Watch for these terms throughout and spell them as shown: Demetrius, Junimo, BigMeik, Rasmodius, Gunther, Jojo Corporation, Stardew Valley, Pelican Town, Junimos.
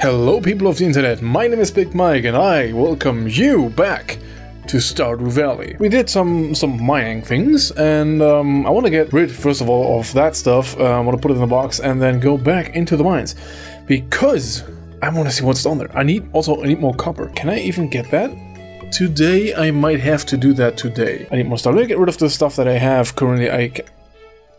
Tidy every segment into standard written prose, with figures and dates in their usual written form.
Hello people of the internet, my name is Big Mike and I welcome you back to Stardew Valley. We did some mining things and I want to get rid first of all of that stuff. I want to put it in a box and then go back into the mines because I want to see what's on there. I need more copper. Can I even get that? Today I might have to do that today. I need more stuff. Let me get rid of the stuff that I have currently.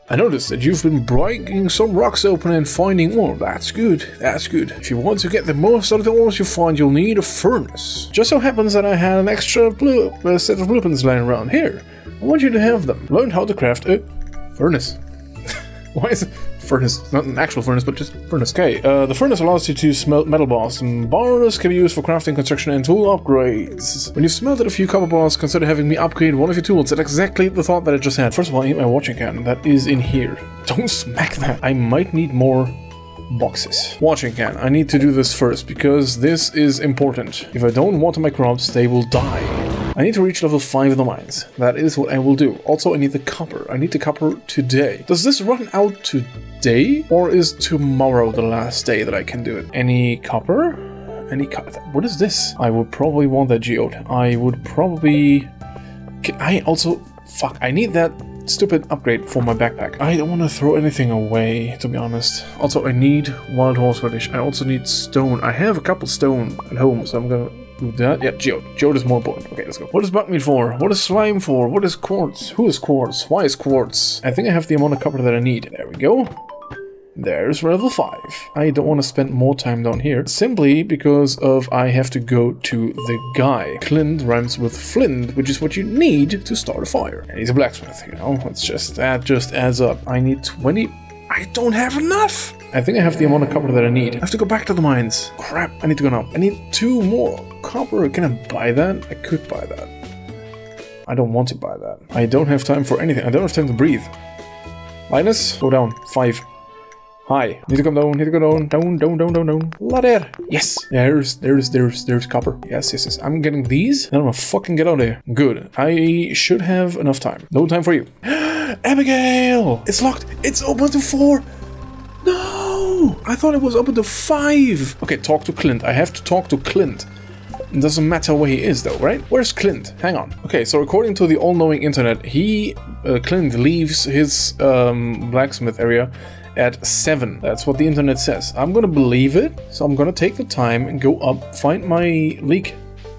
I noticed that you've been breaking some rocks open and finding ore. That's good, that's good. If you want to get the most out of the ores you find, you'll need a furnace. Just so happens that I had an extra set of blueprints lying around here. I want you to have them. Learn how to craft a furnace. Why is it furnace? Not an actual furnace, but just furnace. Okay, the furnace allows you to smelt metal bars. And bars can be used for crafting, construction, and tool upgrades. When you've smelted a few copper bars, consider having me upgrade one of your tools. That's exactly the thought that I just had. First of all, I need my watching can. That is in here. Don't smack that. I might need more boxes. Watching can. I need to do this first because this is important. If I don't water my crops, they will die. I need to reach level 5 in the mines. That is what I will do. Also, I need the copper. I need the copper today. Does this run out today? Or is tomorrow the last day that I can do it? Any copper? Any copper? What is this? I would probably want that geode. I would probably... I also... Fuck, I need that stupid upgrade for my backpack. I don't want to throw anything away, to be honest. Also, I need wild horseradish. I also need stone. I have a couple stone at home, so I'm gonna... that? Yeah, geode. Geode is more important. Okay, let's go. What is buckmeat for? What is slime for? What is quartz? Who is quartz? Why is quartz? I think I have the amount of copper that I need. There we go. There's level 5. I don't want to spend more time down here, simply because of I have to go to the guy. Clint rhymes with flint, which is what you need to start a fire. And he's a blacksmith, you know? It's just, that just adds up. I need 20... I don't have enough! I think I have the amount of copper that I need. I have to go back to the mines. Crap, I need to go now. I need 2 more copper. Can I buy that? I could buy that. I don't want to buy that. I don't have time for anything. I don't have time to breathe. Linus, go down. 5. Hi. Need to come down, need to go down. Down. Ladder. Yes. There's copper. Yes. I'm getting these. Then I'm gonna fucking get out of here. Good. I should have enough time. No time for you. Abigail! It's locked. It's open to 4. No! I thought it was open to 5. Okay, talk to Clint. I have to talk to Clint. It doesn't matter where he is though, right? Where's Clint? Hang on. Okay, so according to the all-knowing internet, Clint leaves his blacksmith area at 7. That's what the internet says. I'm gonna believe it, so I'm gonna take the time and go up, find my leak.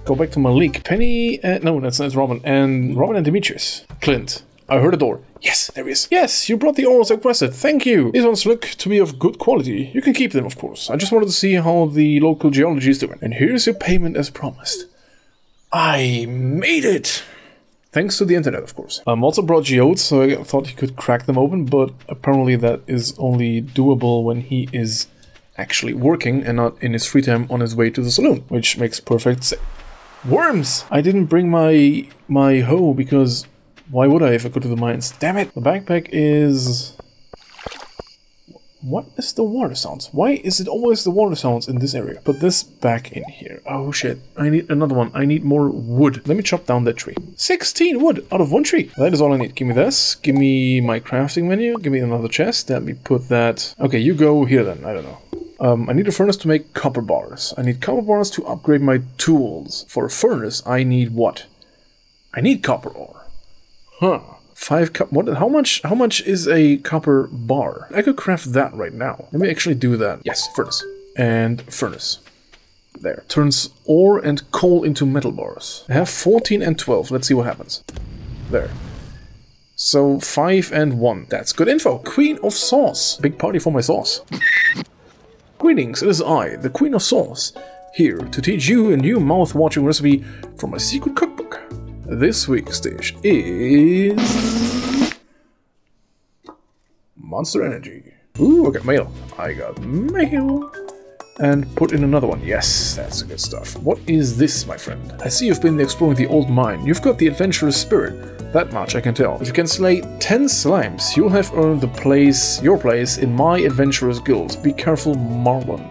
Go back to my leak. Penny, no, that's Robin. And Robin and Demetrius. Clint. I heard a door. Yes, there is. Yes, you brought the ores I requested. Thank you. These ones look to be of good quality. You can keep them, of course. I just wanted to see how the local geology is doing. And here's your payment as promised. I made it. Thanks to the internet, of course. I also brought geodes, so I thought he could crack them open, but apparently that is only doable when he is actually working and not in his free time on his way to the saloon, which makes perfect sense. Worms! I didn't bring my hoe because... why would I if I go to the mines? Damn it! The backpack is... what is the water sounds? Why is it always the water sounds in this area? Put this back in here. Oh shit. I need another one. I need more wood. Let me chop down that tree. 16 wood out of 1 tree. That is all I need. Give me this. Give me my crafting menu. Give me another chest. Let me put that... okay, you go here then. I don't know. I need a furnace to make copper bars. I need copper bars to upgrade my tools. For a furnace, I need what? I need copper ore. Huh. 5 cup. What? How much is a copper bar? I could craft that right now. Let me actually do that. Yes, furnace. And furnace. There. Turns ore and coal into metal bars. I have 14 and 12. Let's see what happens. There. So 5 and 1. That's good info. Queen of Sauce. Big party for my sauce. Greetings, it is I, the Queen of Sauce, here to teach you a new mouth-watering recipe from my secret cookbook. This week's dish is... Monster Energy. Ooh, I got mail. I got mail. And put in another one. Yes, that's good stuff. What is this, my friend? I see you've been exploring the old mine. You've got the adventurous spirit. That much I can tell. If you can slay 10 slimes, you'll have earned your place in my adventurous guild. Be careful, Marlon.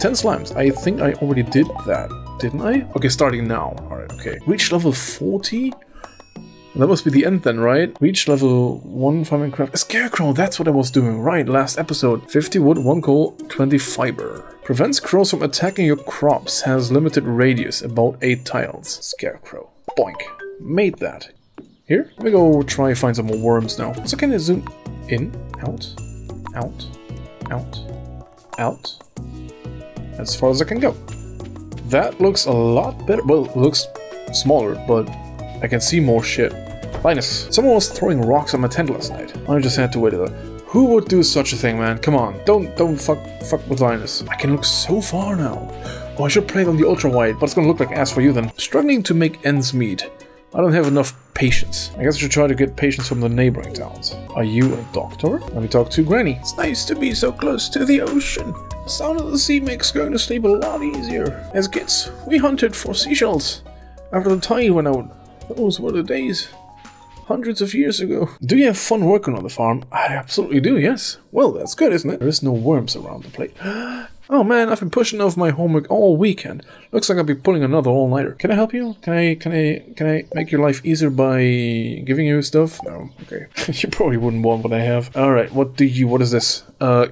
10 slimes. I think I already did that. Didn't I? Okay, starting now. Alright, okay. Reach level 40? That must be the end then, right? Reach level 1 farming craft. A scarecrow, that's what I was doing, right? Last episode. 50 wood, 1 coal, 20 fiber. Prevents crows from attacking your crops. Has limited radius, about 8 tiles. Scarecrow. Boink. Made that. Here? Let me go try and find some more worms now. So can I zoom in? Out? Out? Out? Out? As far as I can go. That looks a lot better. Well, it looks smaller, but I can see more shit. Linus, someone was throwing rocks at my tent last night. I just had to wait it out. Who would do such a thing, man? Come on, don't fuck with Linus. I can look so far now. Oh, I should play it on the ultra-wide, but it's gonna look like ass for you then. Struggling to make ends meet. I don't have enough patience. I guess I should try to get patience from the neighboring towns. Are you a doctor? Let me talk to Granny. It's nice to be so close to the ocean. The sound of the sea makes going to sleep a lot easier. As kids, we hunted for seashells. After the tide went out, those were the days. Hundreds of years ago. Do you have fun working on the farm? I absolutely do, yes. Well, that's good, isn't it? There is no worms around the plate. Oh man, I've been pushing off my homework all weekend. Looks like I'll be pulling another all-nighter. Can I help you? Can I make your life easier by giving you stuff? No, okay. You probably wouldn't want what I have. Alright, what is this?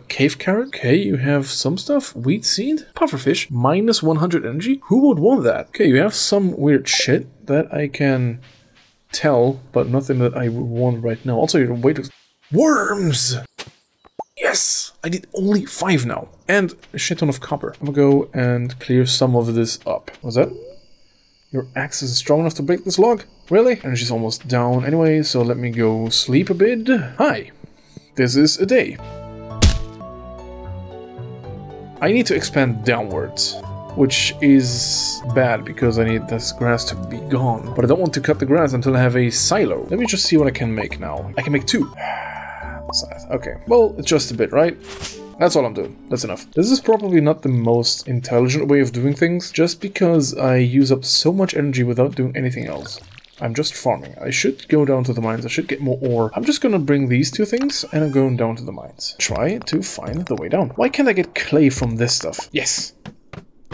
Cave carrot? Okay, you have some stuff. Wheat seed? Pufferfish? Minus 100 energy? Who would want that? Okay, you have some weird shit that I can tell, but nothing that I would want right now. Also, you're way too... Worms! Yes! I need only 5 now. And a shit ton of copper. I'm gonna go and clear some of this up. What's that? Your axe is strong enough to break this log? Really? And she's almost down anyway, so let me go sleep a bit. Hi! This is a day. I need to expand downwards. Which is bad, because I need this grass to be gone. But I don't want to cut the grass until I have a silo. Let me just see what I can make now. I can make 2. Okay, well, it's just a bit, right? That's all I'm doing. That's enough. This is probably not the most intelligent way of doing things, just because I use up so much energy without doing anything else. I'm just farming. I should go down to the mines. I should get more ore. I'm just gonna bring these 2 things and I'm going down to the mines. Try to find the way down. Why can't I get clay from this stuff? Yes!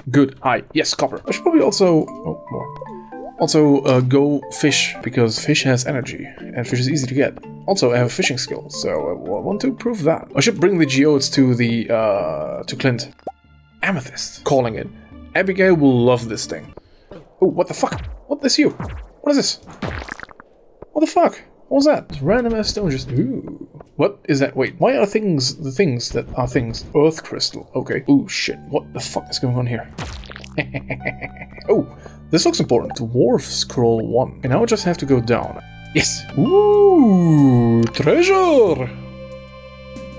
Good. Hi. Yes, copper. I should probably also... Oh, more. Also, go fish, because fish has energy, and fish is easy to get. Also, I have a fishing skill, so I want to prove that. I should bring the geodes to the, to Clint. Amethyst. Calling it. Abigail will love this thing. Oh, what the fuck? What is you? What is this? What the fuck? What was that? It's random ass stone just... Ooh. What is that? Wait, why are things the things that are things? Earth crystal, okay. Ooh, shit, what the fuck is going on here? Oh, this looks important. Dwarf scroll 1. And now I just have to go down. Yes! Ooh, treasure!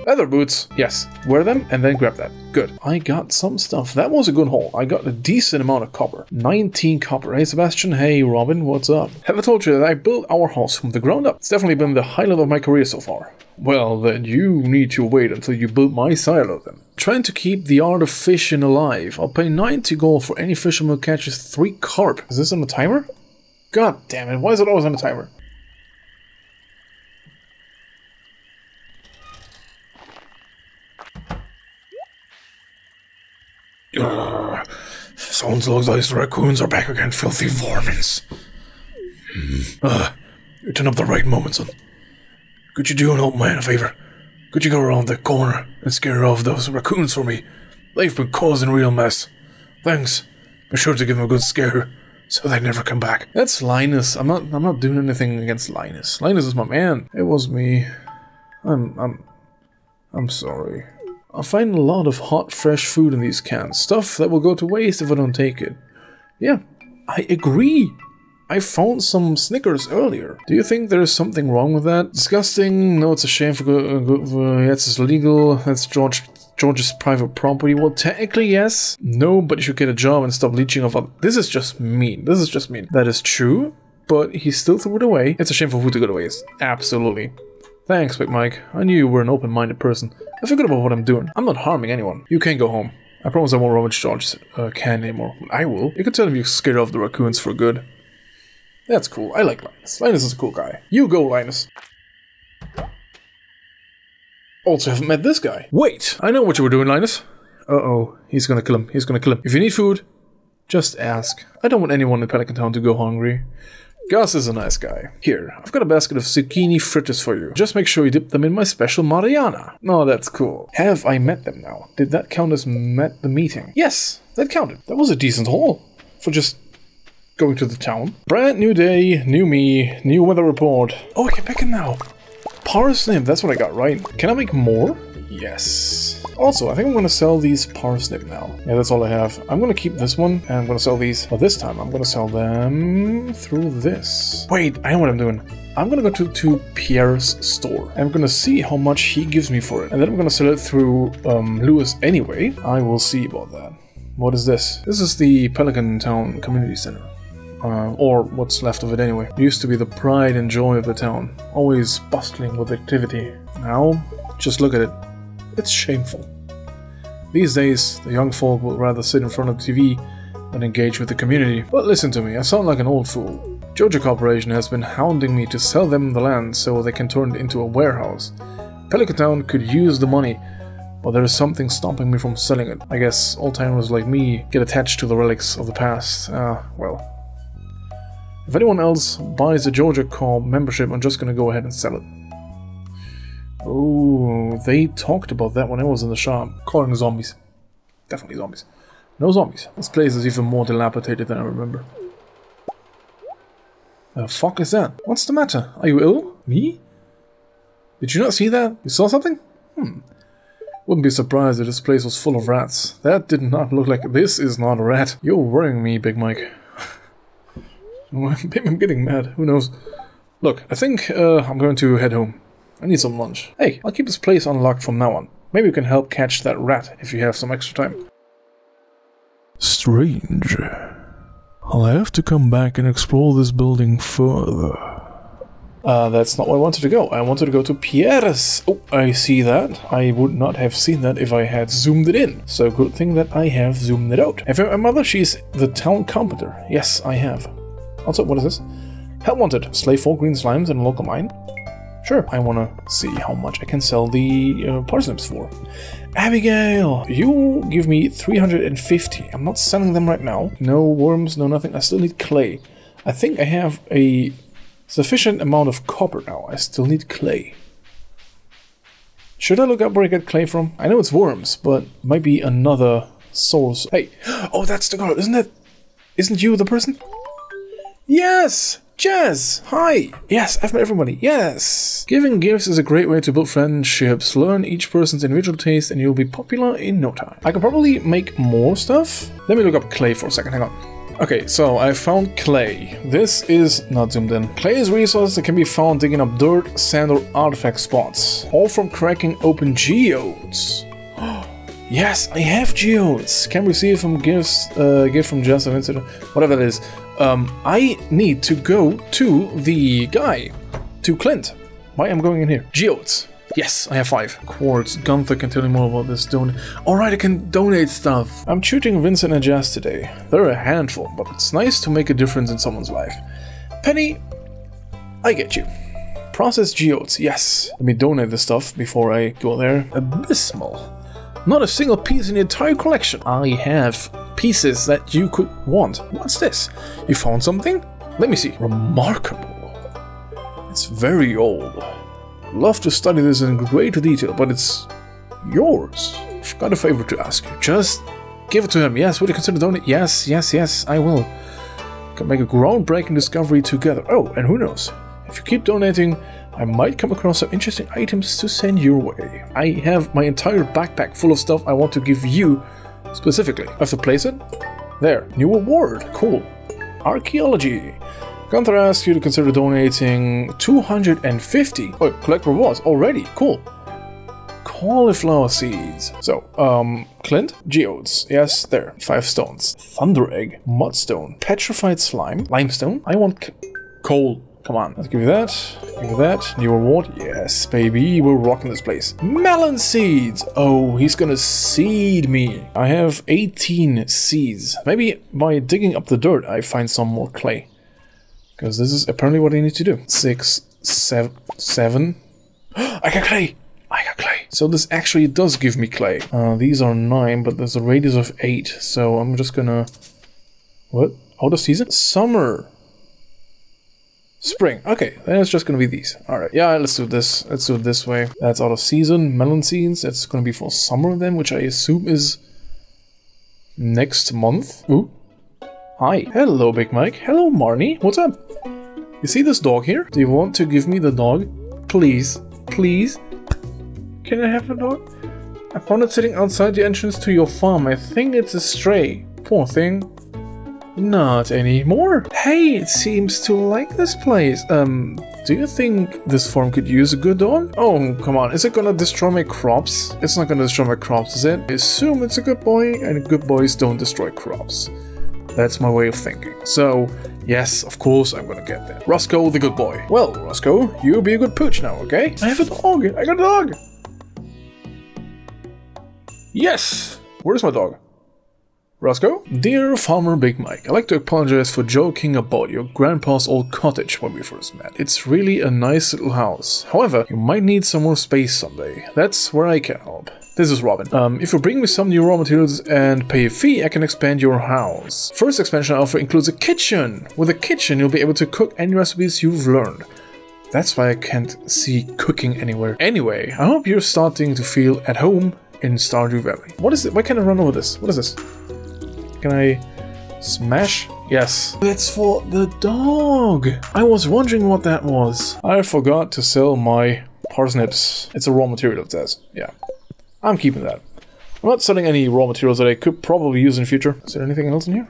Leather boots. Yes, wear them and then grab that. Good. I got some stuff. That was a good haul. I got a decent amount of copper. 19 copper. Hey, Sebastian. Hey, Robin. What's up? Have I told you that I built our house from the ground up? It's definitely been the highlight of my career so far. Well, then you need to wait until you build my silo then. Trying to keep the art of fishing alive. I'll pay 90 gold for any fisherman who catches 3 carp. Is this on a timer? God damn it. Why is it always on a timer? Sounds like those raccoons are back again, filthy varmints. You turn up the right moment, son. Could you do an old man a favor? Could you go around the corner and scare off those raccoons for me? They've been causing real mess. Thanks. Be sure to give them a good scare, so they never come back. That's Linus. I'm not doing anything against Linus. Linus is my man. It was me. I'm sorry. I find a lot of hot, fresh food in these cans. Stuff that will go to waste if I don't take it. Yeah, I agree. I found some Snickers earlier. Do you think there is something wrong with that? Disgusting. No, it's a shame. Yes, it's legal. That's George's private property. Well, technically, yes. No, but you should get a job and stop leeching off other. This is just mean. This is just mean. That is true, but he still threw it away. It's a shame for food to go to waste. Absolutely. Thanks, Big Mike. I knew you were an open-minded person. I forgot about what I'm doing. I'm not harming anyone. You can go home. I promise I won't rummage George's can anymore. I will. You can tell him you scared off the raccoons for good. That's cool. I like Linus. Linus is a cool guy. You go, Linus. Also haven't met this guy. Wait! I know what you were doing, Linus. Uh-oh. He's gonna kill him. He's gonna kill him. If you need food, just ask. I don't want anyone in Pelican Town to go hungry. Gus is a nice guy. Here, I've got a basket of zucchini fritters for you. Just make sure you dip them in my special Mariana. Oh, that's cool. Have I met them now? Did that count as met the meeting? Yes, that counted. That was a decent haul for just going to the town. Brand new day, new me, new weather report. Oh, I can pick it now. Parsnip, that's what I got right. Can I make more? Yes. Also, I think I'm gonna sell these parsnip now. Yeah, that's all I have. I'm gonna keep this one, and I'm gonna sell these. But this time, I'm gonna sell them through this. Wait, I know what I'm doing. I'm gonna go to Pierre's store. I'm gonna see how much he gives me for it. And then I'm gonna sell it through Lewis anyway. I will see about that. What is this? This is the Pelican Town Community Center. Or what's left of it anyway. It used to be the pride and joy of the town. Always bustling with activity. Now, just look at it. It's shameful. These days, the young folk would rather sit in front of TV than engage with the community. But listen to me, I sound like an old fool. Jojo Corporation has been hounding me to sell them the land so they can turn it into a warehouse. Pelican Town could use the money, but there is something stopping me from selling it. I guess old-timers like me get attached to the relics of the past. Well. If anyone else buys a Jojo Corp membership, I'm just gonna go ahead and sell it. Oh, they talked about that when I was in the shop. Calling zombies. Definitely zombies. No zombies. This place is even more dilapidated than I remember. The fuck is that? What's the matter? Are you ill? Me? Did you not see that? You saw something? Wouldn't be surprised if this place was full of rats. That did not look like... This is not a rat. You're worrying me, Big Mike. I'm getting mad. Who knows? Look, I think I'm going to head home. I need some lunch. Hey, I'll keep this place unlocked from now on. Maybe you can help catch that rat if you have some extra time. Strange. I'll have to come back and explore this building further. That's not where I wanted to go. I wanted to go to Pierre's. Oh, I see that. I would not have seen that if I had zoomed it in. So good thing that I have zoomed it out. Have you met my mother? She's the town compter. Yes, I have. Also, what is this? Help wanted. Slay 4 green slimes in a local mine. Sure, I want to see how much I can sell the parsnips for. Abigail, you give me 350. I'm not selling them right now. No worms, no nothing. I still need clay. I think I have a sufficient amount of copper now. I still need clay. Should I look up where I get clay from? I know it's worms, but it might be another source. Hey, oh, that's the girl, isn't it? Isn't you the person? Yes! Jazz! Hi! Yes, I've met everybody. Yes! Giving gifts is a great way to build friendships. Learn each person's individual taste and you'll be popular in no time. I can probably make more stuff. Let me look up clay for a second, hang on. Okay, so I found clay. This is not zoomed in. Clay is a resource that can be found digging up dirt, sand or artifact spots. All from cracking open geodes. Yes, I have geodes. Can receive from gifts, gift from Jazz, whatever that is. I need to go to the guy, to Clint. Why am I going in here? Geodes. Yes, I have 5. Quartz. Gunther can tell you more about this. Alright, I can donate stuff. I'm shooting Vincent and Jazz today. They're a handful, but it's nice to make a difference in someone's life. Penny, I get you. Process geodes. Yes. Let me donate this stuff before I go there. Abysmal. Not a single piece in the entire collection. I have pieces that you could want. What's this? You found something? Let me see. Remarkable. It's very old. I'd love to study this in greater detail, but it's yours. I've got a favor to ask you. Just give it to him. Yes, would you consider donating? Yes, yes, yes, I will. We can make a groundbreaking discovery together. Oh, and who knows? If you keep donating, I might come across some interesting items to send your way. I have my entire backpack full of stuff I want to give you specifically. I have to place it. There. New award. Cool. Archaeology. Gunther asks you to consider donating 250. Oh, collect rewards already. Cool. Cauliflower seeds. So, Clint, geodes. Yes, there. 5 stones. Thunder egg. Mudstone. Petrified slime. Limestone. I want coal. Come on, let's give you that. Give you that. New reward. Yes, baby. We're rocking this place. Melon seeds. Oh, he's gonna seed me. I have 18 seeds. Maybe by digging up the dirt, I find some more clay. Because this is apparently what I need to do. 6, 7, 7. I got clay. I got clay. So this actually does give me clay. These are 9, but there's a radius of 8. So I'm just gonna... What? Out of season? Summer. Spring. Okay, then it's just gonna be these. All right, yeah, let's do this. Let's do it this way. That's out of season. Melon seeds. That's gonna be for summer then, which I assume is next month. Ooh. Hi. Hello, Big Mike. Hello, Marnie. What's up? You see this dog here? Do you want to give me the dog? Please. Please. Can I have the dog? I found it sitting outside the entrance to your farm. I think it's a stray. Poor thing. Not anymore. Hey, it seems to like this place. Do you think this farm could use a good dog? Oh, come on. Is it gonna destroy my crops? It's not gonna destroy my crops, is it? I assume it's a good boy, and good boys don't destroy crops. That's my way of thinking. So, yes, of course I'm gonna get that. Roscoe, the good boy. Well, Roscoe, you be a good pooch now, okay? I have a dog. I got a dog. Yes! Where's my dog? Roscoe? Dear Farmer Big Mike, I'd like to apologize for joking about your grandpa's old cottage when we first met. It's really a nice little house. However, you might need some more space someday. That's where I can help. This is Robin. If you bring me some new raw materials and pay a fee, I can expand your house. First expansion I offer includes a kitchen. With a kitchen, you'll be able to cook any recipes you've learned. That's why I can't see cooking anywhere. Anyway, I hope you're starting to feel at home in Stardew Valley. What is it? Why can't I run over this? What is this? Can I smash? Yes. That's for the dog. I was wondering what that was. I forgot to sell my parsnips. It's a raw material, it says. Yeah. I'm keeping that. I'm not selling any raw materials that I could probably use in the future. Is there anything else in here?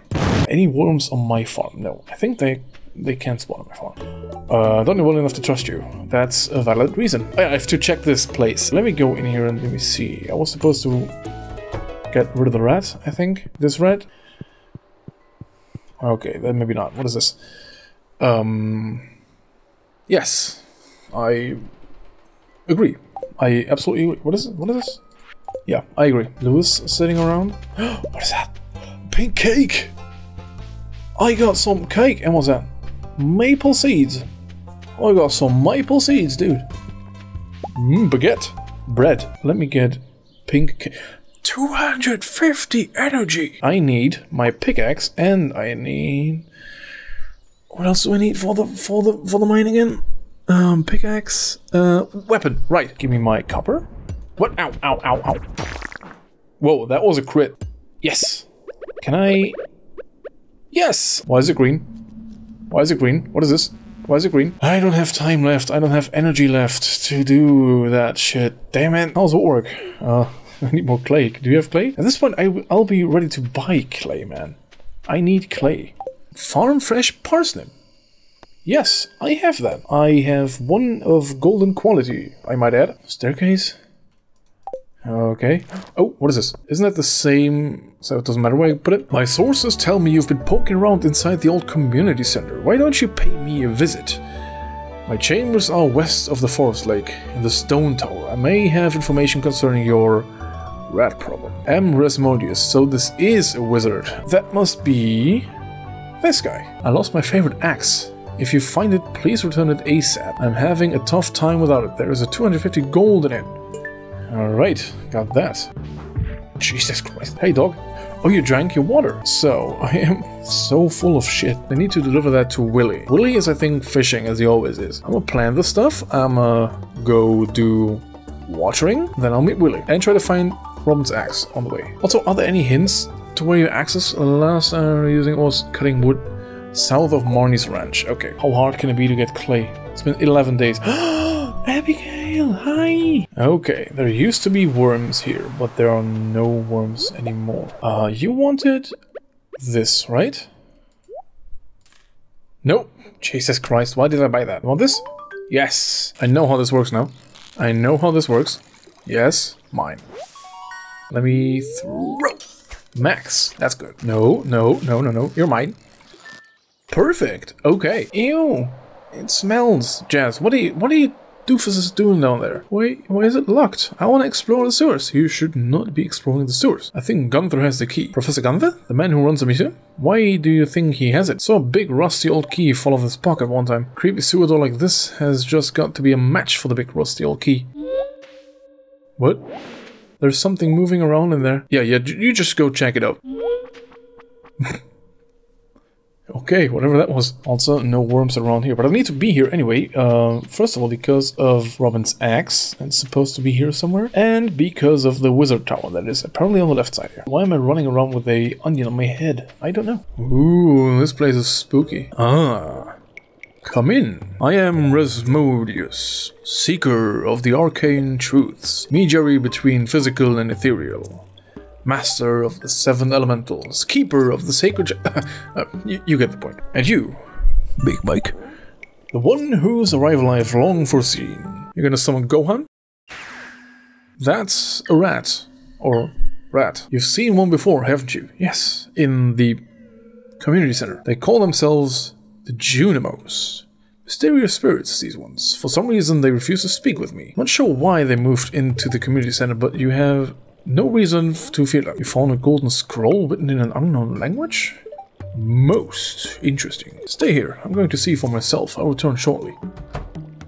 Any worms on my farm? No. I think they can't spawn on my farm. Don't know well enough to trust you. That's a valid reason. I have to check this place. Let me go in here and let me see. I was supposed to... get rid of the rat, I think. This rat. Okay, then maybe not. What is this? Yes. I agree. I absolutely agree. What is it? What is this? Yeah, I agree. Lewis sitting around. What is that? Pink cake! I got some cake! And what's that? Maple seeds! I got some maple seeds, dude! Baguette! Bread. Let me get pink cake. 250 energy! I need my pickaxe and I need... what else do I need for the mine again? Pickaxe, weapon, right. Give me my copper. What? Ow, ow, ow, ow. Whoa, that was a crit. Yes. Can I... yes! Why is it green? Why is it green? What is this? Why is it green? I don't have time left. I don't have energy left to do that shit. Damn it. How's it work? I need more clay. Do you have clay? At this point, I'll be ready to buy clay, man. I need clay. Farm fresh parsnip. Yes, I have that. I have one of golden quality, I might add. Staircase. Okay. Oh, what is this? Isn't that the same... so it doesn't matter where I put it. My sources tell me you've been poking around inside the old community center. Why don't you pay me a visit? My chambers are west of the forest lake, in the stone tower. I may have information concerning your... rat problem. I'm Rasmodius, so this is a wizard. That must be... this guy. I lost my favorite axe. If you find it, please return it ASAP. I'm having a tough time without it. There is a 250 gold in it. Alright, got that. Jesus Christ. Hey, dog. Oh, you drank your water. So, I am so full of shit. I need to deliver that to Willy. Willy is, I think, fishing, as he always is. I'm gonna plant the stuff. I'm gonna go do watering. Then I'll meet Willy and try to find Robin's axe on the way. Also, are there any hints to where your axe is? Last using was cutting wood south of Marnie's ranch. Okay, how hard can it be to get clay? It's been 11 days. Abigail, hi! Okay, there used to be worms here, but there are no worms anymore. You wanted this, right? Nope. Jesus Christ, why did I buy that? You want this? Yes! I know how this works now. I know how this works. Yes, mine. Let me throw. Max. That's good. No, no, no, no, no. You're mine. Perfect. Okay. Ew. It smells. Jazz, what do you doofus is doing down there? Why is it locked? I want to explore the sewers. You should not be exploring the sewers. I think Gunther has the key. Professor Gunther? The man who runs the museum? Why do you think he has it? Saw a big rusty old key fall off his pocket one time. Creepy sewer door like this has just got to be a match for the big rusty old key. What? There's something moving around in there. Yeah, you just go check it out. Okay, whatever that was. Also, no worms around here, but I need to be here anyway. First of all, because of Robin's axe, it's supposed to be here somewhere, and because of the wizard tower that is apparently on the left side here. Why am I running around with a onion on my head? I don't know. Ooh, this place is spooky. Ah, come in. I am Rasmodius, seeker of the arcane truths, mediator between physical and ethereal. Master of the seven elementals, keeper of the sacred... you get the point. And you, Big Mike, the one whose arrival I have long foreseen. You're gonna summon Gohan? That's a rat. Or rat. You've seen one before, haven't you? Yes, in the community center. They call themselves the Junimos. Mysterious spirits, these ones. For some reason, they refuse to speak with me. Not sure why they moved into the community center, but you have... no reason to fear that. You found a golden scroll written in an unknown language? Most interesting. Stay here. I'm going to see for myself. I'll return shortly.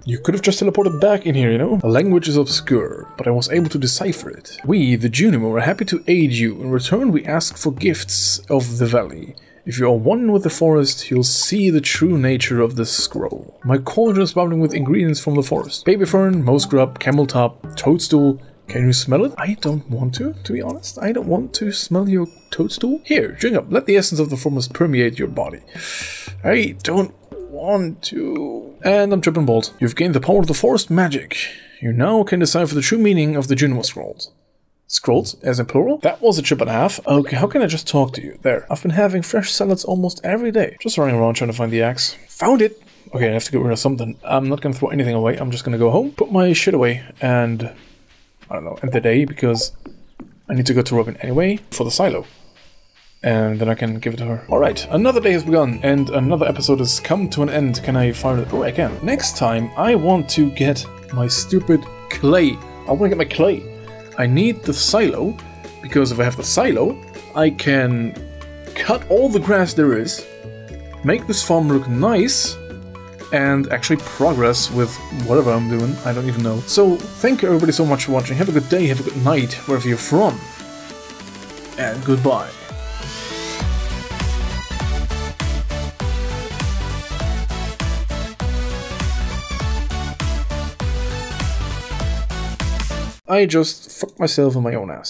You could have just teleported back in here, you know? The language is obscure, but I was able to decipher it. We, the Junimo, are happy to aid you. In return, we ask for gifts of the valley. If you are one with the forest, you'll see the true nature of this scroll. My cauldron is bubbling with ingredients from the forest. Baby fern, moss grub, camel top, toadstool. Can you smell it? I don't want to be honest. I don't want to smell your toadstool. Here, drink up. Let the essence of the forest permeate your body. I don't want to. And I'm tripping balls. You've gained the power of the forest magic. You now can decipher the true meaning of the Junimo scrolls. Scrolls, as in plural? That was a trip and a half. Okay, how can I just talk to you? There. I've been having fresh salads almost every day. Just running around trying to find the axe. Found it! Okay, I have to get rid of something. I'm not gonna throw anything away. I'm just gonna go home, put my shit away, and... I don't know, end the day, because I need to go to Robin anyway for the silo. And then I can give it to her. Alright, another day has begun, and another episode has come to an end. Can I fire it? Oh, I can. Next time, I want to get my stupid clay. I want to get my clay. I need the silo, because if I have the silo, I can cut all the grass there is, make this farm look nice, and actually progress with whatever I'm doing, I don't even know. So, thank you everybody so much for watching, have a good day, have a good night, wherever you're from, and goodbye. I just fucked myself in my own ass.